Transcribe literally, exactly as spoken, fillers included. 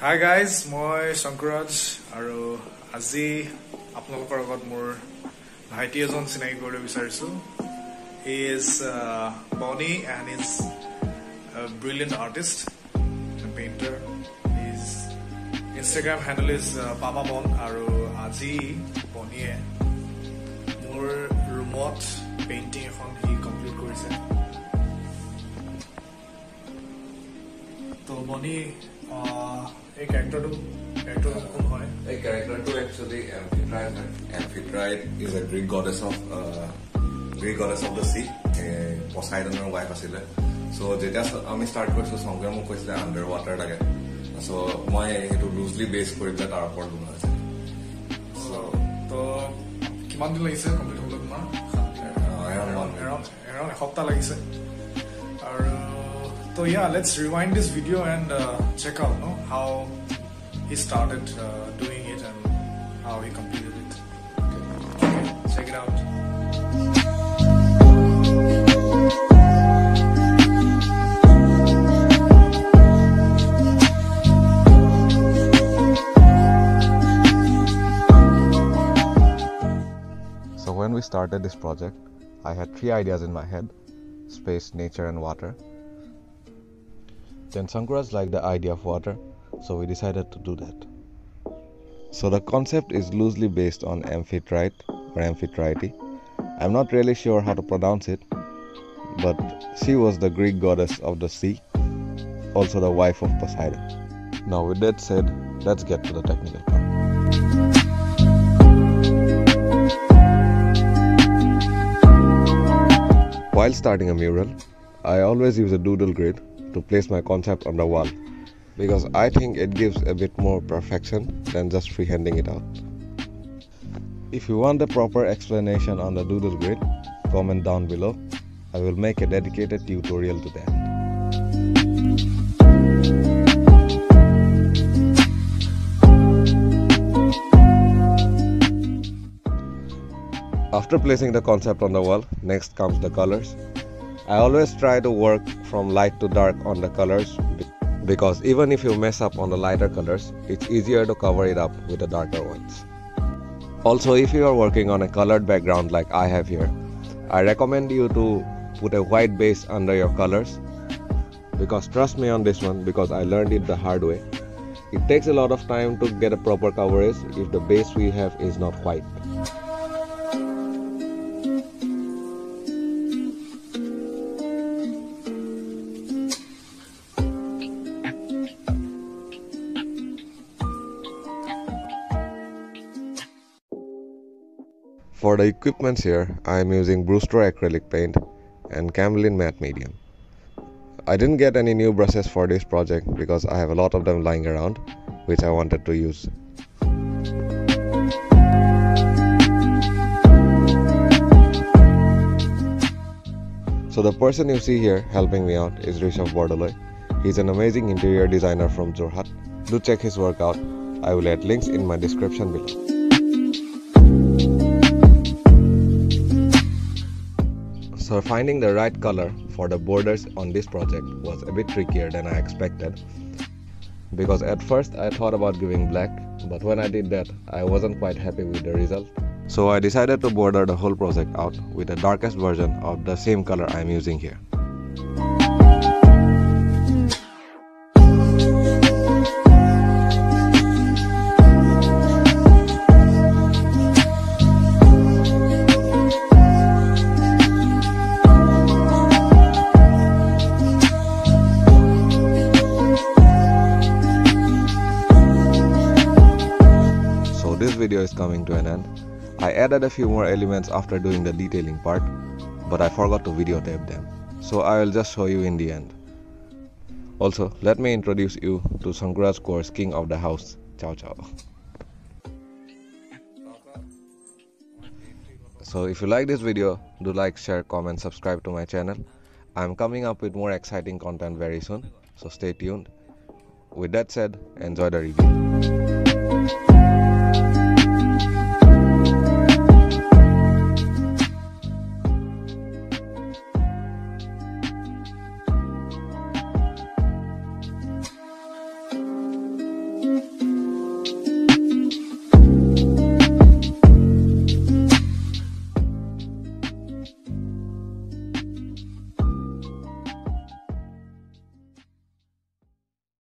Hi guys, my Shankaraj, and today I am going to introduce you. He is uh, Bonnie and is a brilliant artist and painter. His Instagram handle is uh, Pama Bon, and today Bonnie is my remote painting he completed. So Bonnie, uh, a character to character uh, a character to actually Amphitrite. Amphitrite is a Greek goddess of uh, Greek goddess of the sea. Uh, Poseidon and wife asile. So just I start with so song I was underwater lage. So I to loosely based for that airport duna. So so kiman din lagise complete holo duna. Around around around hafta lagise. So yeah, let's rewind this video and uh, check out no, how he started uh, doing it and how he completed it. Okay. Okay, check it out. So when we started this project, I had three ideas in my head: space, nature and water. Then Shankaraj liked the idea of water, so we decided to do that. So the concept is loosely based on Amphitrite or Amphitrite. I'm not really sure how to pronounce it, but she was the Greek goddess of the sea, also the wife of Poseidon. Now with that said, let's get to the technical part. While starting a mural, I always use a doodle grid to place my concept on the wall, because I think it gives a bit more perfection than just freehanding it out. If you want a proper explanation on the doodle grid, comment down below. I will make a dedicated tutorial to that. After placing the concept on the wall, next comes the colors. I always try to work from light to dark on the colors, because even if you mess up on the lighter colors, it's easier to cover it up with the darker ones. Also, if you are working on a colored background like I have here, I recommend you to put a white base under your colors, because trust me on this one, because I learned it the hard way. It takes a lot of time to get a proper coverage if the base we have is not white. For the equipments here, I am using Brustro acrylic paint and Camelin matte medium. I didn't get any new brushes for this project because I have a lot of them lying around, which I wanted to use. So the person you see here helping me out is Rishav Bordoloi. He's an amazing interior designer from Jorhat. Do check his work out. I will add links in my description below. So finding the right color for the borders on this project was a bit trickier than I expected, because at first I thought about giving black, but when I did that I wasn't quite happy with the result. So I decided to border the whole project out with the darkest version of the same color I'm using here. This video is coming to an end. I added a few more elements after doing the detailing part, but I forgot to videotape them, so I will just show you in the end. Also, let me introduce you to Shankaraj's course King of the House, Ciao Ciao. So if you like this video, do like, share, comment, subscribe to my channel. I am coming up with more exciting content very soon, so stay tuned. With that said, enjoy the review.